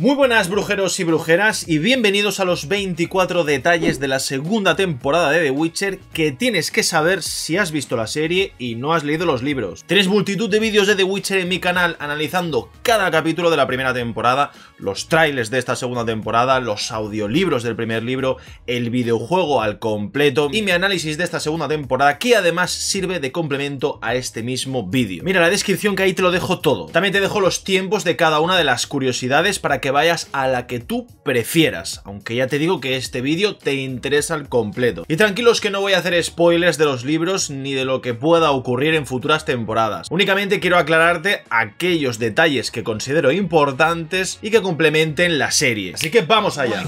Muy buenas brujeros y brujeras y bienvenidos a los 24 detalles de la segunda temporada de The Witcher que tienes que saber si has visto la serie y no has leído los libros. Tienes multitud de vídeos de The Witcher en mi canal analizando cada capítulo de la primera temporada, los trailers de esta segunda temporada, los audiolibros del primer libro, el videojuego al completo y mi análisis de esta segunda temporada que además sirve de complemento a este mismo vídeo. Mira la descripción que ahí te lo dejo todo. También te dejo los tiempos de cada una de las curiosidades para que vayas a la que tú prefieras, aunque ya te digo que este vídeo te interesa al completo. Y tranquilos que no voy a hacer spoilers de los libros ni de lo que pueda ocurrir en futuras temporadas. Únicamente quiero aclararte aquellos detalles que considero importantes y que complementen la serie. Así que vamos allá.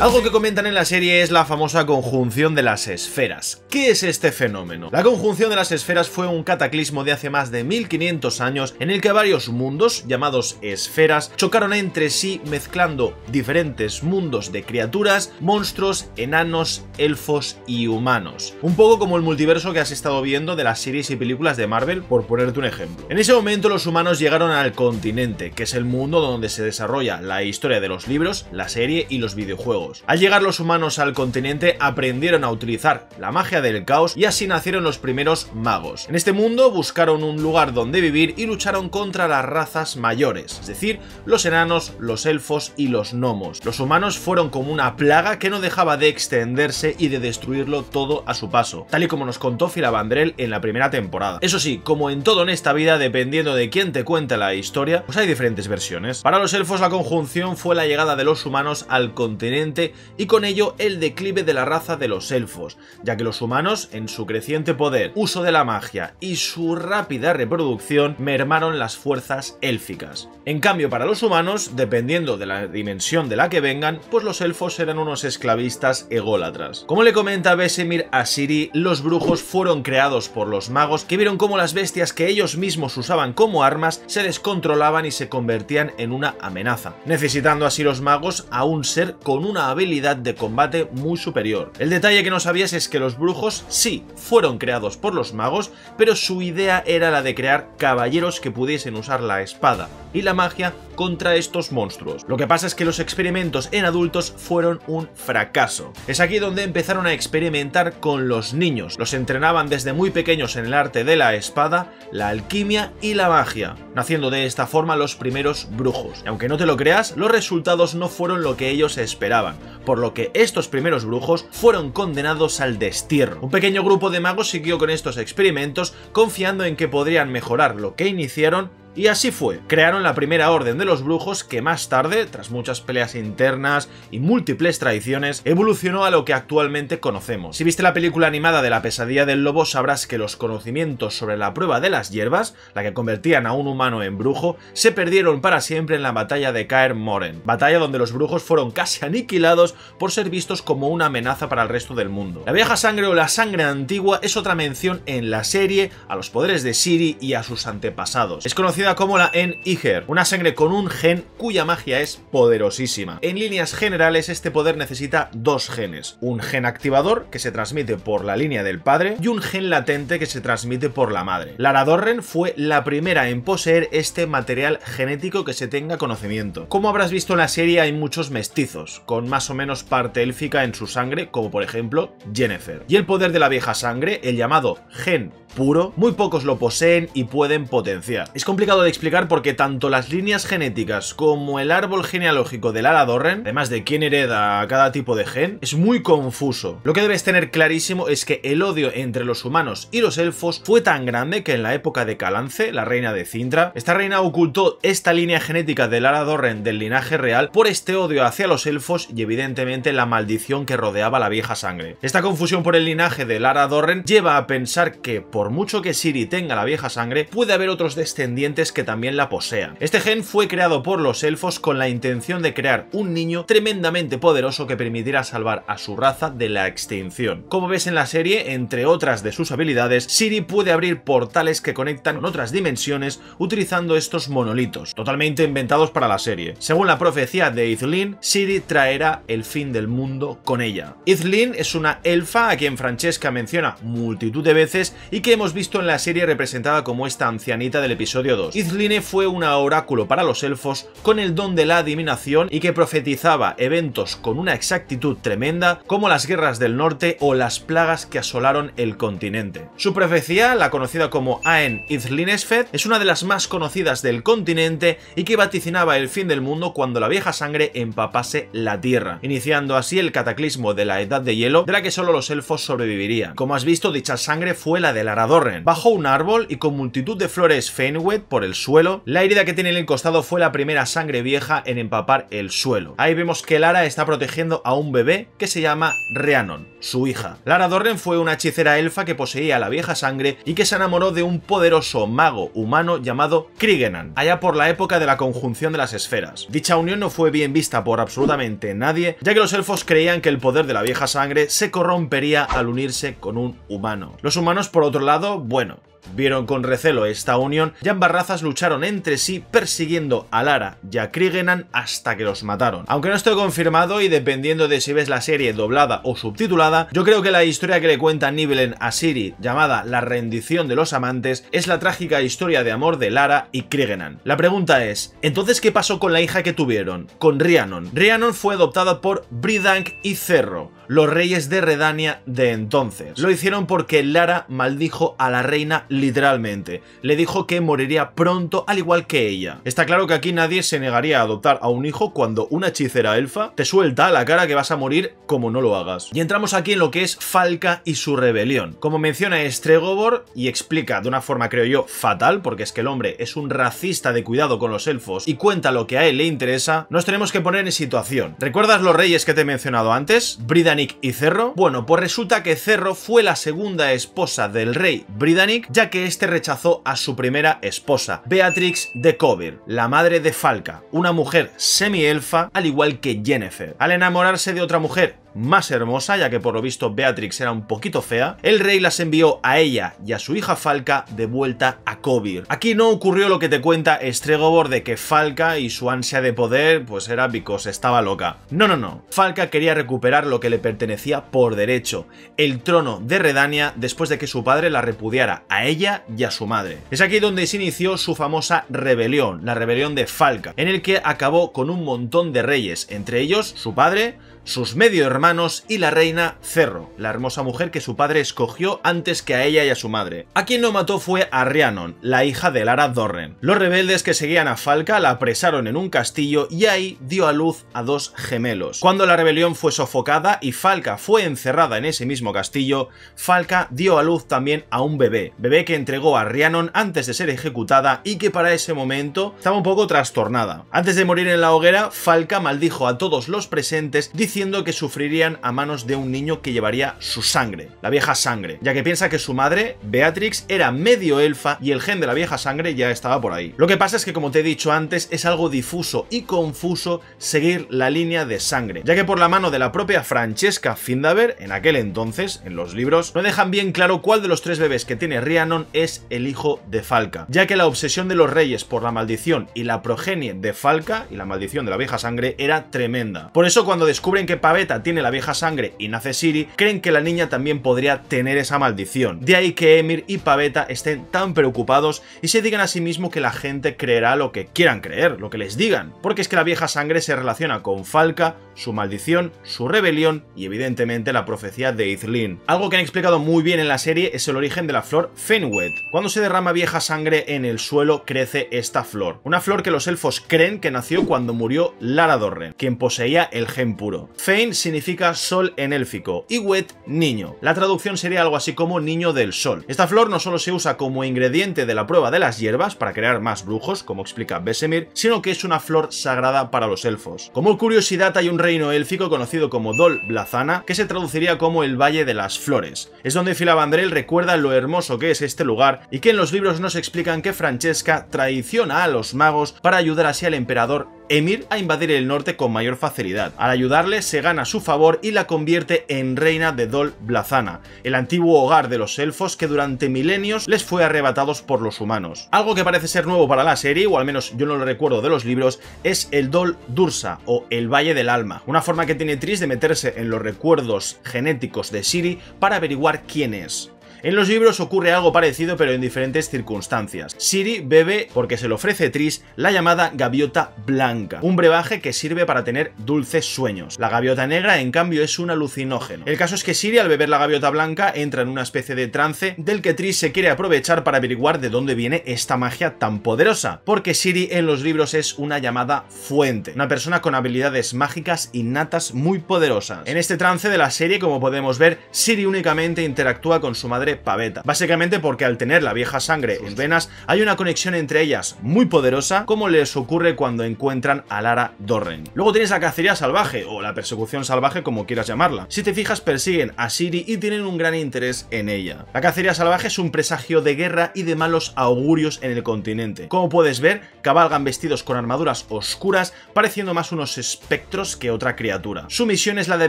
Algo que comentan en la serie es la famosa conjunción de las esferas. ¿Qué es este fenómeno? La conjunción de las esferas fue un cataclismo de hace más de 1500 años en el que varios mundos, llamados esferas, chocaron entre sí mezclando diferentes mundos de criaturas, monstruos, enanos, elfos y humanos. Un poco como el multiverso que has estado viendo de las series y películas de Marvel, por ponerte un ejemplo. En ese momento los humanos llegaron al continente, que es el mundo donde se desarrolla la historia de los libros, la serie y los videojuegos. Al llegar los humanos al continente aprendieron a utilizar la magia del caos y así nacieron los primeros magos. En este mundo buscaron un lugar donde vivir y lucharon contra las razas mayores, es decir, los enanos, los elfos y los gnomos. Los humanos fueron como una plaga que no dejaba de extenderse y de destruirlo todo a su paso, tal y como nos contó Filavandrel en la primera temporada. Eso sí, como en todo en esta vida, dependiendo de quién te cuenta la historia, pues hay diferentes versiones. Para los elfos la conjunción fue la llegada de los humanos al continente y con ello el declive de la raza de los elfos, ya que los humanos, en su creciente poder, uso de la magia y su rápida reproducción, mermaron las fuerzas élficas. En cambio, para los humanos, dependiendo de la dimensión de la que vengan, pues los elfos eran unos esclavistas ególatras. Como le comenta Vesemir a Ciri, los brujos fueron creados por los magos que vieron cómo las bestias que ellos mismos usaban como armas se descontrolaban y se convertían en una amenaza, necesitando así los magos a un ser con una habilidad de combate muy superior. El detalle que nos sabías es que los brujos sí fueron creados por los magos, pero su idea era la de crear caballeros que pudiesen usar la espada y la magia contra estos monstruos. Lo que pasa es que los experimentos en adultos fueron un fracaso. Es aquí donde empezaron a experimentar con los niños. Los entrenaban desde muy pequeños en el arte de la espada, la alquimia y la magia, naciendo de esta forma los primeros brujos. Y aunque no te lo creas, los resultados no fueron lo que ellos esperaban, por lo que estos primeros brujos fueron condenados al destierro. Un pequeño grupo de magos siguió con estos experimentos, confiando en que podrían mejorar lo que iniciaron, y así fue. Crearon la primera orden de los brujos que más tarde, tras muchas peleas internas y múltiples traiciones, evolucionó a lo que actualmente conocemos. Si viste la película animada de La pesadilla del lobo, sabrás que los conocimientos sobre la prueba de las hierbas, la que convertían a un humano en brujo, se perdieron para siempre en la batalla de Caer Moren, batalla donde los brujos fueron casi aniquilados por ser vistos como una amenaza para el resto del mundo. La vieja sangre o la sangre antigua es otra mención en la serie a los poderes de Ciri y a sus antepasados. Es conocida como la Aen Ythlinnesfed, una sangre con un gen cuya magia es poderosísima. En líneas generales, este poder necesita dos genes, un gen activador que se transmite por la línea del padre y un gen latente que se transmite por la madre. Lara Dorren fue la primera en poseer este material genético que se tenga conocimiento. Como habrás visto en la serie, hay muchos mestizos, con más o menos parte élfica en su sangre, como por ejemplo Yennefer. Y el poder de la vieja sangre, el llamado gen puro, muy pocos lo poseen y pueden potenciar. Es complicado de explicar porque tanto las líneas genéticas como el árbol genealógico de Lara Dorren, además de quién hereda cada tipo de gen, es muy confuso. Lo que debes tener clarísimo es que el odio entre los humanos y los elfos fue tan grande que en la época de Calance, la reina de Cintra, esta reina ocultó esta línea genética de Lara Dorren del linaje real por este odio hacia los elfos y evidentemente la maldición que rodeaba la vieja sangre. Esta confusión por el linaje de Lara Dorren lleva a pensar que por mucho que Ciri tenga la vieja sangre, puede haber otros descendientes descendientes que también la posean. Este gen fue creado por los elfos con la intención de crear un niño tremendamente poderoso que permitiera salvar a su raza de la extinción. Como ves en la serie, entre otras de sus habilidades, Ciri puede abrir portales que conectan con otras dimensiones utilizando estos monolitos, totalmente inventados para la serie. Según la profecía de Ithlinne, Ciri traerá el fin del mundo con ella. Ithlinne es una elfa a quien Francesca menciona multitud de veces y que hemos visto en la serie representada como esta ancianita del episodio 2. Ithlinne fue una oráculo para los elfos con el don de la adivinación y que profetizaba eventos con una exactitud tremenda como las guerras del norte o las plagas que asolaron el continente. Su profecía, la conocida como Aen Ythlinnesfed, es una de las más conocidas del continente y que vaticinaba el fin del mundo cuando la vieja sangre empapase la tierra, iniciando así el cataclismo de la Edad de Hielo de la que solo los elfos sobrevivirían. Como has visto, dicha sangre fue la de Lara Dorren. Bajo un árbol y con multitud de flores Feainnewedd por el suelo, la herida que tiene en el costado fue la primera sangre vieja en empapar el suelo. Ahí vemos que Lara está protegiendo a un bebé que se llama Rhiannon, su hija. Lara Dorren fue una hechicera elfa que poseía la vieja sangre y que se enamoró de un poderoso mago humano llamado Kriegenan, allá por la época de la conjunción de las esferas. Dicha unión no fue bien vista por absolutamente nadie, ya que los elfos creían que el poder de la vieja sangre se corrompería al unirse con un humano. Los humanos, por otro lado, bueno, vieron con recelo esta unión y ambas razas lucharon entre sí persiguiendo a Lara y a Kriegenan hasta que los mataron. Aunque no estoy confirmado y dependiendo de si ves la serie doblada o subtitulada, yo creo que la historia que le cuenta Nivellen a Ciri, llamada La rendición de los amantes, es la trágica historia de amor de Lara y Kriegenan. La pregunta es, ¿entonces qué pasó con la hija que tuvieron? Con Rhiannon. Rhiannon fue adoptada por Bridank y Cerro, los reyes de Redania de entonces. Lo hicieron porque Lara maldijo a la reina literalmente. Le dijo que moriría pronto al igual que ella. Está claro que aquí nadie se negaría a adoptar a un hijo cuando una hechicera elfa te suelta a la cara que vas a morir como no lo hagas. Y entramos aquí en lo que es Falca y su rebelión. Como menciona Stregobor y explica de una forma, creo yo, fatal, porque es que el hombre es un racista de cuidado con los elfos y cuenta lo que a él le interesa, nos tenemos que poner en situación. ¿Recuerdas los reyes que te he mencionado antes? Bridannic y Cerro. Bueno, pues resulta que Cerro fue la segunda esposa del rey Bridannic, ya que este rechazó a su primera esposa, Beatrix de Covir, la madre de Falca, una mujer semi-elfa al igual que Yennefer. Al enamorarse de otra mujer más hermosa, ya que por lo visto Beatrix era un poquito fea, el rey las envió a ella y a su hija Falca de vuelta a Covir. Aquí no ocurrió lo que te cuenta Stregobor de que Falca y su ansia de poder pues era because estaba loca. No, no, no. Falca quería recuperar lo que le pertenecía por derecho, el trono de Redania, después de que su padre la repudiara a ella y a su madre. Es aquí donde se inició su famosa rebelión, la rebelión de Falca, en el que acabó con un montón de reyes, entre ellos su padre, sus medio hermanos y la reina Cerro, la hermosa mujer que su padre escogió antes que a ella y a su madre. A quien no mató fue a Rhiannon, la hija de Lara Dorren. Los rebeldes que seguían a Falca la apresaron en un castillo y ahí dio a luz a dos gemelos. Cuando la rebelión fue sofocada y Falca fue encerrada en ese mismo castillo, Falca dio a luz también a un bebé que entregó a Rhiannon antes de ser ejecutada y que para ese momento estaba un poco trastornada. Antes de morir en la hoguera, Falca maldijo a todos los presentes diciendo que sufrirían a manos de un niño que llevaría su sangre, la vieja sangre, ya que piensa que su madre, Beatrix, era medio elfa y el gen de la vieja sangre ya estaba por ahí. Lo que pasa es que, como te he dicho antes, es algo difuso y confuso seguir la línea de sangre, ya que por la mano de la propia Francesca Findaver, en aquel entonces, en los libros, no dejan bien claro cuál de los tres bebés que tiene Rhiannon es el hijo de Falca, ya que la obsesión de los reyes por la maldición y la progenie de Falca y la maldición de la vieja sangre era tremenda. Por eso, cuando descubren que Pavetta tiene la vieja sangre y nace Ciri, creen que la niña también podría tener esa maldición. De ahí que Emir y Pavetta estén tan preocupados y se digan a sí mismo que la gente creerá lo que quieran creer, lo que les digan, porque es que la vieja sangre se relaciona con Falca, su maldición, su rebelión y evidentemente la profecía de Ithlinne. Algo que han explicado muy bien en la serie es el origen de la flor Feainnewedd. Cuando se derrama vieja sangre en el suelo crece esta flor, una flor que los elfos creen que nació cuando murió Lara Dorren, quien poseía el gen puro. Fein significa sol en élfico y Wed, niño. La traducción sería algo así como niño del sol. Esta flor no solo se usa como ingrediente de la prueba de las hierbas para crear más brujos, como explica Vesemir, sino que es una flor sagrada para los elfos. Como curiosidad, hay un reino élfico conocido como Dol Blathana, que se traduciría como el Valle de las Flores. Es donde Filavandrel recuerda lo hermoso que es este lugar y que en los libros nos explican que Francesca traiciona a los magos para ayudar así al emperador Emir a invadir el norte con mayor facilidad. Al ayudarle se gana su favor y la convierte en reina de Dol Blathana, el antiguo hogar de los elfos que durante milenios les fue arrebatados por los humanos. Algo que parece ser nuevo para la serie, o al menos yo no lo recuerdo de los libros, es el Dol Dursa o el Valle del Alma, una forma que tiene Tris de meterse en los recuerdos genéticos de Ciri para averiguar quién es. En los libros ocurre algo parecido pero en diferentes circunstancias. Ciri bebe, porque se le ofrece Tris, la llamada gaviota blanca, un brebaje que sirve para tener dulces sueños. La gaviota negra, en cambio, es un alucinógeno. El caso es que Ciri, al beber la gaviota blanca, entra en una especie de trance del que Tris se quiere aprovechar para averiguar de dónde viene esta magia tan poderosa, porque Ciri en los libros es una llamada fuente, una persona con habilidades mágicas innatas muy poderosas. En este trance de la serie, como podemos ver, Ciri únicamente interactúa con su madre Pavetta, básicamente porque al tener la vieja sangre en venas hay una conexión entre ellas muy poderosa, como les ocurre cuando encuentran a Lara Dorren. Luego tienes la cacería salvaje o la persecución salvaje, como quieras llamarla. Si te fijas, persiguen a Ciri y tienen un gran interés en ella. La cacería salvaje es un presagio de guerra y de malos augurios en el continente. Como puedes ver, cabalgan vestidos con armaduras oscuras, pareciendo más unos espectros que otra criatura. Su misión es la de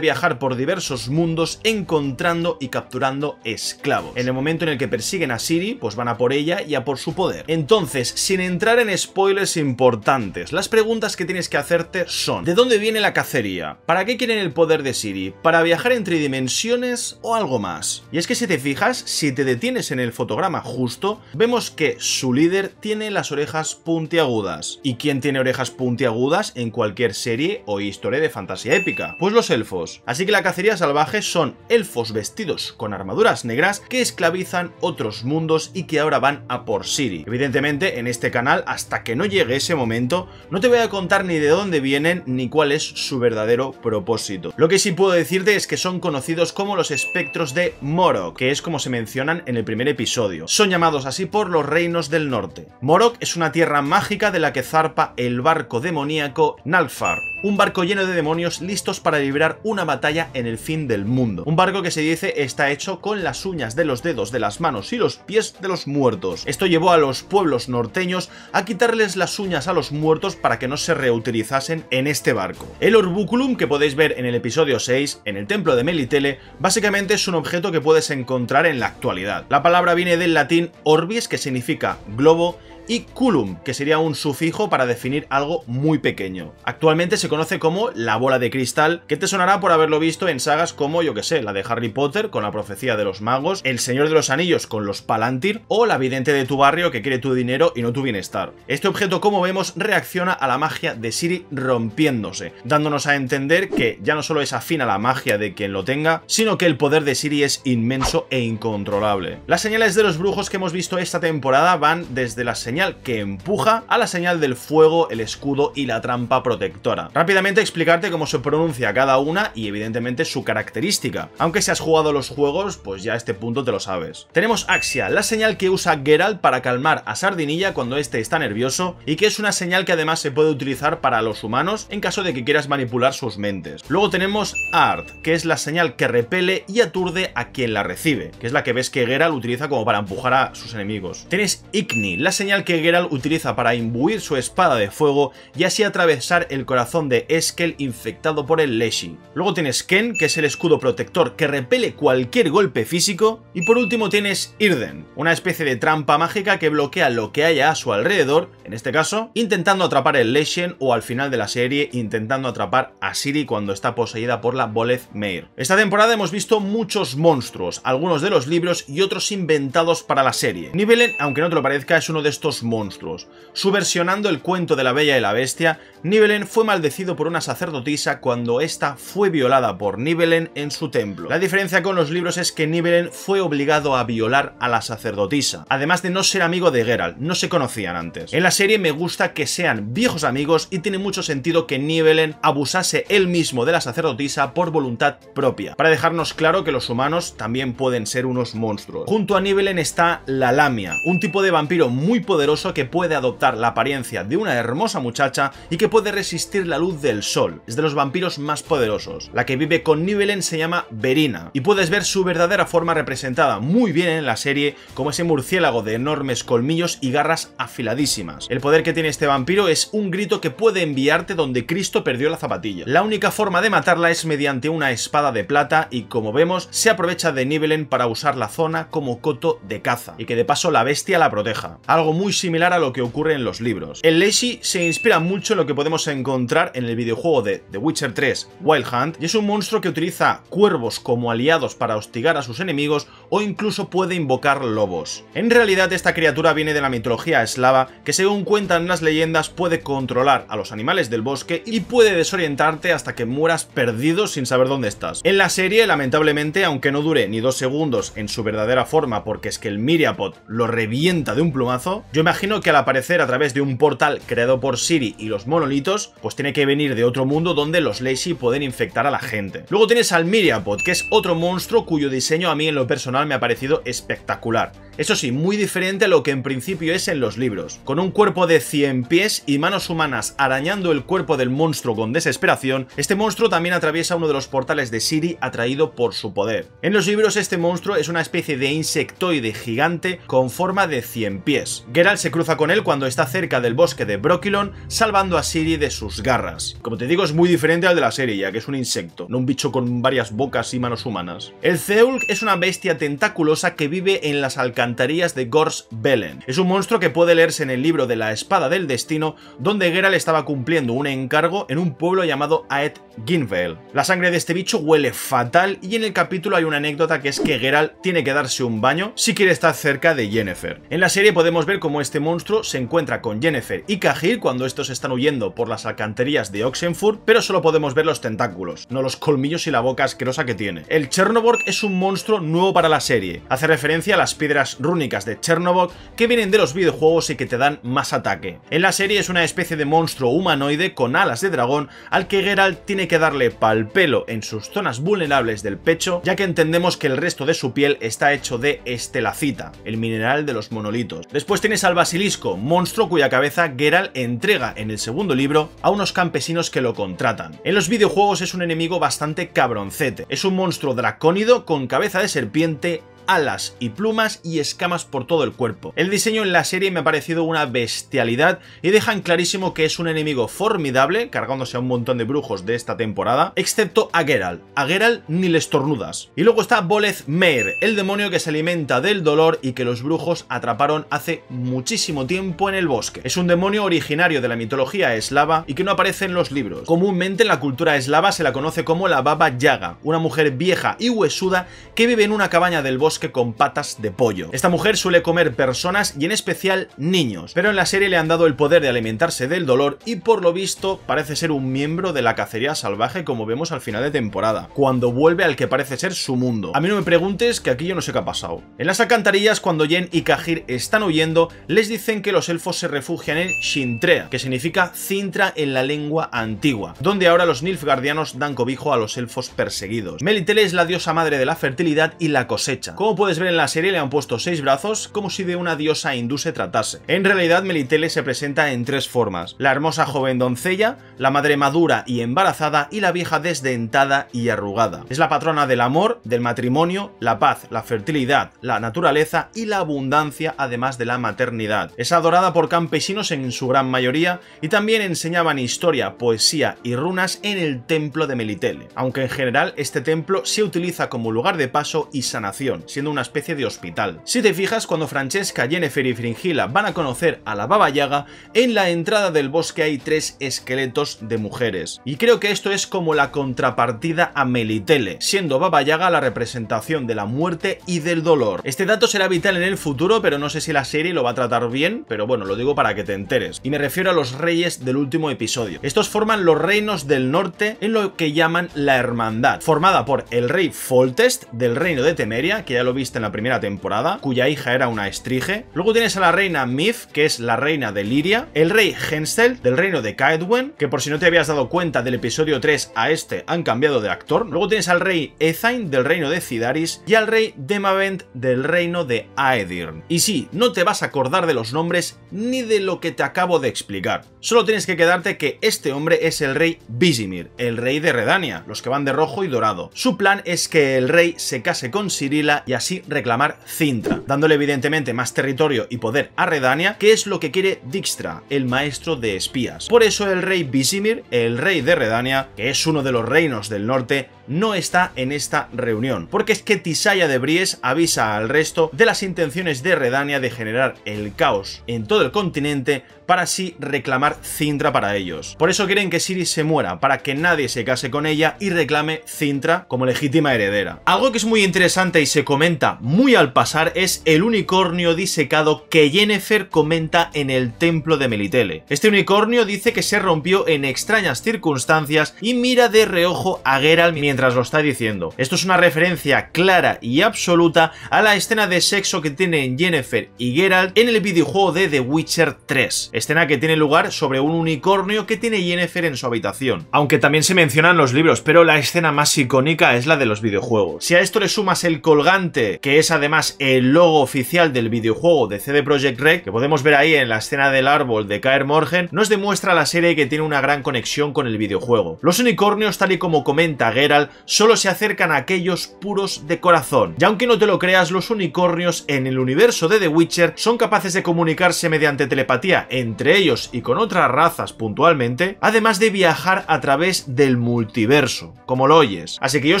viajar por diversos mundos encontrando y capturando esclavos. En el momento en el que persiguen a Ciri, pues van a por ella y a por su poder. Entonces, sin entrar en spoilers importantes, las preguntas que tienes que hacerte son: ¿de dónde viene la cacería? ¿Para qué quieren el poder de Ciri? ¿Para viajar entre dimensiones o algo más? Y es que si te fijas, si te detienes en el fotograma justo, vemos que su líder tiene las orejas puntiagudas. ¿Y quién tiene orejas puntiagudas en cualquier serie o historia de fantasía épica? Pues los elfos. Así que la cacería salvaje son elfos vestidos con armaduras negras que esclavizan otros mundos y que ahora van a por Ciri. Evidentemente, en este canal, hasta que no llegue ese momento, no te voy a contar ni de dónde vienen ni cuál es su verdadero propósito. Lo que sí puedo decirte es que son conocidos como los espectros de Morok, que es como se mencionan en el primer episodio. Son llamados así por los reinos del norte. Morok es una tierra mágica de la que zarpa el barco demoníaco Nalfar, un barco lleno de demonios listos para librar una batalla en el fin del mundo. Un barco que se dice está hecho con las uñas de los dedos de las manos y los pies de los muertos. Esto llevó a los pueblos norteños a quitarles las uñas a los muertos para que no se reutilizasen en este barco. El Orbuculum, que podéis ver en el episodio 6, en el templo de Melitele, básicamente es un objeto que puedes encontrar en la actualidad. La palabra viene del latín orbis, que significa globo, y culum, que sería un sufijo para definir algo muy pequeño. Actualmente se conoce como la bola de cristal, que te sonará por haberlo visto en sagas como, yo que sé, la de Harry Potter con la profecía de los magos, el Señor de los Anillos con los Palantir o la vidente de tu barrio que quiere tu dinero y no tu bienestar. Este objeto, como vemos, reacciona a la magia de Ciri rompiéndose, dándonos a entender que ya no solo es afín a la magia de quien lo tenga, sino que el poder de Ciri es inmenso e incontrolable. Las señales de los brujos que hemos visto esta temporada van desde las señales que empuja a la señal del fuego, el escudo y la trampa protectora. Rápidamente explicarte cómo se pronuncia cada una y evidentemente su característica. Aunque si has jugado los juegos, pues ya a este punto te lo sabes. Tenemos Axia, la señal que usa Geralt para calmar a Sardinilla cuando este está nervioso, y que es una señal que además se puede utilizar para los humanos en caso de que quieras manipular sus mentes. Luego tenemos Art, que es la señal que repele y aturde a quien la recibe, que es la que ves que Geralt utiliza como para empujar a sus enemigos. Tienes Igni, la señal que Geralt utiliza para imbuir su espada de fuego y así atravesar el corazón de Eskel infectado por el Leshen. Luego tienes Ken, que es el escudo protector que repele cualquier golpe físico. Y por último tienes Irden, una especie de trampa mágica que bloquea lo que haya a su alrededor, en este caso intentando atrapar el Leshen, o al final de la serie intentando atrapar a Ciri cuando está poseída por la Voleth Meir. Esta temporada hemos visto muchos monstruos, algunos de los libros y otros inventados para la serie. Nivellen, aunque no te lo parezca, es uno de estos estos monstruos. Subversionando el cuento de la Bella y la Bestia, Nivellen fue maldecido por una sacerdotisa cuando ésta fue violada por Nivellen en su templo. La diferencia con los libros es que Nivellen fue obligado a violar a la sacerdotisa, además de no ser amigo de Geralt, no se conocían antes. En la serie me gusta que sean viejos amigos y tiene mucho sentido que Nivellen abusase él mismo de la sacerdotisa por voluntad propia, para dejarnos claro que los humanos también pueden ser unos monstruos. Junto a Nivellen está la Lamia, un tipo de vampiro muy poderoso que puede adoptar la apariencia de una hermosa muchacha y que puede resistir la luz del sol. Es de los vampiros más poderosos. La que vive con Nivellen se llama Verina y puedes ver su verdadera forma representada muy bien en la serie, como ese murciélago de enormes colmillos y garras afiladísimas. El poder que tiene este vampiro es un grito que puede enviarte donde Cristo perdió la zapatilla. La única forma de matarla es mediante una espada de plata y, como vemos, se aprovecha de Nivellen para usar la zona como coto de caza y que de paso la bestia la proteja. Algo muy similar a lo que ocurre en los libros. El Leshen se inspira mucho en lo que podemos encontrar en el videojuego de The Witcher 3 Wild Hunt y es un monstruo que utiliza cuervos como aliados para hostigar a sus enemigos o incluso puede invocar lobos. En realidad esta criatura viene de la mitología eslava que, según cuentan las leyendas, puede controlar a los animales del bosque y puede desorientarte hasta que mueras perdido sin saber dónde estás. En la serie, lamentablemente, aunque no dure ni 2 segundos en su verdadera forma porque es que el Miriapod lo revienta de un plumazo, yo imagino que al aparecer a través de un portal creado por Ciri y los monolitos, pues tiene que venir de otro mundo donde los Leshen pueden infectar a la gente. Luego tienes al Miriapod, que es otro monstruo cuyo diseño a mí en lo personal me ha parecido espectacular. Eso sí, muy diferente a lo que en principio es en los libros. Con un cuerpo de 100 pies y manos humanas arañando el cuerpo del monstruo con desesperación, este monstruo también atraviesa uno de los portales de Ciri atraído por su poder. En los libros este monstruo es una especie de insectoide gigante con forma de 100 pies. Geralt se cruza con él cuando está cerca del bosque de Brokilon, salvando a Ciri de sus garras. Como te digo, es muy diferente al de la serie, ya que es un insecto, no un bicho con varias bocas y manos humanas. El Zeulk es una bestia tentaculosa que vive en las alcantarillas de Gors Belen. Es un monstruo que puede leerse en el libro de la Espada del Destino, donde Geralt estaba cumpliendo un encargo en un pueblo llamado Aed Ginvale. La sangre de este bicho huele fatal y en el capítulo hay una anécdota que es que Geralt tiene que darse un baño si quiere estar cerca de Yennefer. En la serie podemos ver cómo este monstruo se encuentra con Yennefer y Cahir cuando estos están huyendo por las alcantarillas de Oxenfurt, pero solo podemos ver los tentáculos, no los colmillos y la boca asquerosa que tiene. El Chernoborg es un monstruo nuevo para la serie. Hace referencia a las piedras rúnicas de Chernoborg que vienen de los videojuegos y que te dan más ataque. En la serie es una especie de monstruo humanoide con alas de dragón al que Geralt tiene que darle pal pelo en sus zonas vulnerables del pecho, ya que entendemos que el resto de su piel está hecho de estelacita, el mineral de los monolitos. Después tienes al basilisco, monstruo cuya cabeza Geralt entrega en el segundo libro a unos campesinos que lo contratan. En los videojuegos es un enemigo bastante cabroncete. Es un monstruo dracónido con cabeza de serpiente, alas y plumas y escamas por todo el cuerpo. El diseño en la serie me ha parecido una bestialidad y dejan clarísimo que es un enemigo formidable, cargándose a un montón de brujos de esta temporada, excepto a Geralt. A Geralt ni le estornudas. Y luego está Voleth Meir, el demonio que se alimenta del dolor y que los brujos atraparon hace muchísimo tiempo en el bosque. Es un demonio originario de la mitología eslava y que no aparece en los libros. Comúnmente en la cultura eslava se la conoce como la Baba Yaga, una mujer vieja y huesuda que vive en una cabaña del bosque con patas de pollo. Esta mujer suele comer personas y en especial niños, pero en la serie le han dado el poder de alimentarse del dolor y por lo visto parece ser un miembro de la cacería salvaje, como vemos al final de temporada, cuando vuelve al que parece ser su mundo. A mí no me preguntes, que aquí yo no sé qué ha pasado. En las alcantarillas, cuando Yen y Cahir están huyendo, les dicen que los elfos se refugian en Cintra, que significa Cintra en la lengua antigua, donde ahora los nilfgaardianos dan cobijo a los elfos perseguidos. Melitele es la diosa madre de la fertilidad y la cosecha. Como puedes ver en la serie, le han puesto 6 brazos, como si de una diosa hindú se tratase. En realidad, Melitele se presenta en 3 formas: la hermosa joven doncella, la madre madura y embarazada y la vieja desdentada y arrugada. Es la patrona del amor, del matrimonio, la paz, la fertilidad, la naturaleza y la abundancia, además de la maternidad. Es adorada por campesinos en su gran mayoría y también enseñaban historia, poesía y runas en el templo de Melitele, aunque en general este templo se utiliza como lugar de paso y sanación. siendo una especie de hospital. Si te fijas, cuando Francesca, Yennefer y Fringilla van a conocer a la Baba Yaga, en la entrada del bosque hay 3 esqueletos de mujeres. Y creo que esto es como la contrapartida a Melitele, siendo Baba Yaga la representación de la muerte y del dolor. Este dato será vital en el futuro, pero no sé si la serie lo va a tratar bien, pero bueno, lo digo para que te enteres. Y me refiero a los reyes del último episodio. Estos forman los reinos del norte en lo que llaman la hermandad, formada por el rey Foltest del reino de Temeria, que ya lo viste en la primera temporada, cuya hija era una estrige. Luego tienes a la reina Mif, que es la reina de Liria, el rey Hensel del reino de Caedwen, que por si no te habías dado cuenta del episodio 3 a este han cambiado de actor. Luego tienes al rey Ethain del reino de Cidaris y al rey Demavent del reino de Aedirn. Y sí, no te vas a acordar de los nombres ni de lo que te acabo de explicar. Solo tienes que quedarte que este hombre es el rey Vizimir, el rey de Redania, los que van de rojo y dorado. Su plan es que el rey se case con Cirila y así reclamar Cintra, dándole evidentemente más territorio y poder a Redania, que es lo que quiere Dijkstra, el maestro de espías. Por eso el rey Vizimir, el rey de Redania, que es uno de los reinos del norte, no está en esta reunión, porque es que Tisaya de Bries avisa al resto de las intenciones de Redania de generar el caos en todo el continente para así reclamar Cintra para ellos. Por eso quieren que Ciri se muera, para que nadie se case con ella y reclame Cintra como legítima heredera. Algo que es muy interesante y se comenta muy al pasar es el unicornio disecado que Yennefer comenta en el templo de Melitele. Este unicornio dice que se rompió en extrañas circunstancias y mira de reojo a Geralt mientras lo está diciendo. Esto es una referencia clara y absoluta a la escena de sexo que tienen Yennefer y Geralt en el videojuego de The Witcher 3, escena que tiene lugar sobre un unicornio que tiene Yennefer en su habitación, aunque también se mencionan los libros, pero la escena más icónica es la de los videojuegos. Si a esto le sumas el colgante, que es además el logo oficial del videojuego de CD Projekt Red, que podemos ver ahí en la escena del árbol de Caer Moren, nos demuestra la serie que tiene una gran conexión con el videojuego. Los unicornios, tal y como comenta Geralt, solo se acercan a aquellos puros de corazón. Y aunque no te lo creas, los unicornios en el universo de The Witcher son capaces de comunicarse mediante telepatía entre ellos y con otras razas puntualmente, además de viajar a través del multiverso, como lo oyes. Así que yo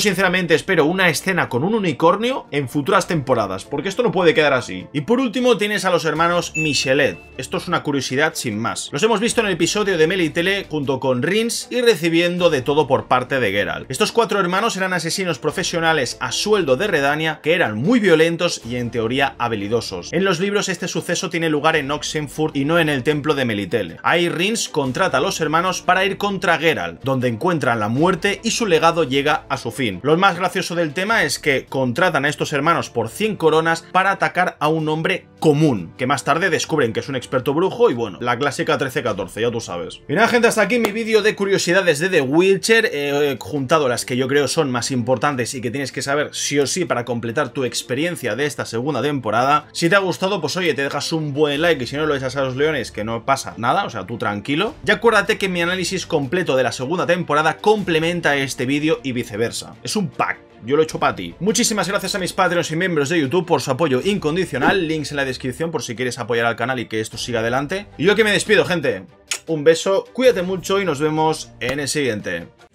sinceramente espero una escena con un unicornio en futuras temporadas, porque esto no puede quedar así. Y por último tienes a los hermanos Michelet. Esto es una curiosidad sin más. Los hemos visto en el episodio de Melitele junto con Rins y recibiendo de todo por parte de Geralt. Estos 4 hermanos eran asesinos profesionales a sueldo de Redania que eran muy violentos y en teoría habilidosos. En los libros este suceso tiene lugar en Oxenfurt y no en el templo de Melitele. Ahí Rins contrata a los hermanos para ir contra Geralt, donde encuentran la muerte y su legado llega a su fin. Lo más gracioso del tema es que contratan a estos hermanos por 100 coronas para atacar a un hombre común, que más tarde descubren que es un experto brujo y bueno, la clásica 13-14, ya tú sabes. Y nada gente, hasta aquí mi vídeo de curiosidades de The Witcher. He juntado las que yo creo son más importantes y que tienes que saber sí o sí para completar tu experiencia de esta segunda temporada. Si te ha gustado, pues oye, te dejas un buen like y si no lo echas a los leones, que no pasa nada, o sea, tú tranquilo. Y acuérdate que mi análisis completo de la segunda temporada complementa este vídeo y viceversa. Es un pack. Yo lo he hecho para ti. Muchísimas gracias a mis Patreons y miembros de YouTube por su apoyo incondicional. Links en la descripción por si quieres apoyar al canal y que esto siga adelante. Y yo que me despido, gente. Un beso, cuídate mucho y nos vemos en el siguiente.